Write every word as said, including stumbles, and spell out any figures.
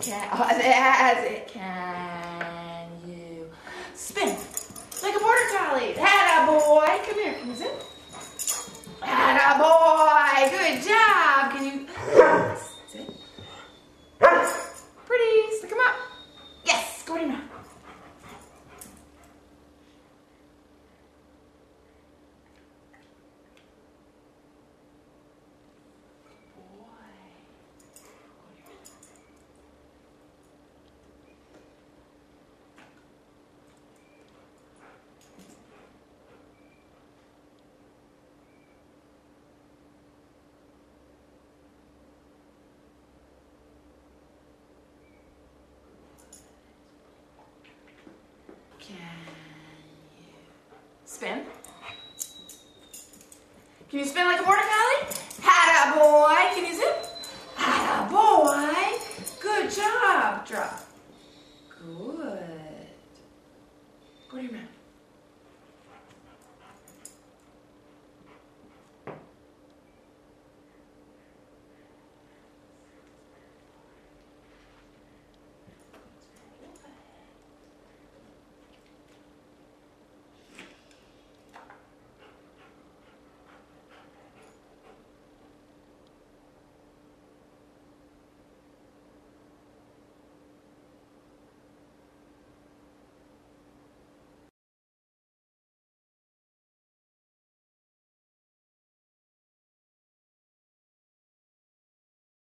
can, oh, as it can you spin like a border collie. Attaboy, come here, can you sit? Attaboy, good job. Can you sit? Pretty, stick 'em up. Yes, go down now. Can you spin? Can you spin like a border collie? Attaboy! Can